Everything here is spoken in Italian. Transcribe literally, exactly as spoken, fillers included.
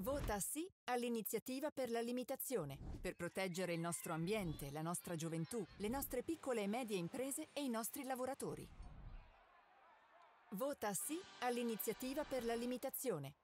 Vota sì all'iniziativa per la limitazione, per proteggere il nostro ambiente, la nostra gioventù, le nostre piccole e medie imprese e i nostri lavoratori. Vota sì all'iniziativa per la limitazione.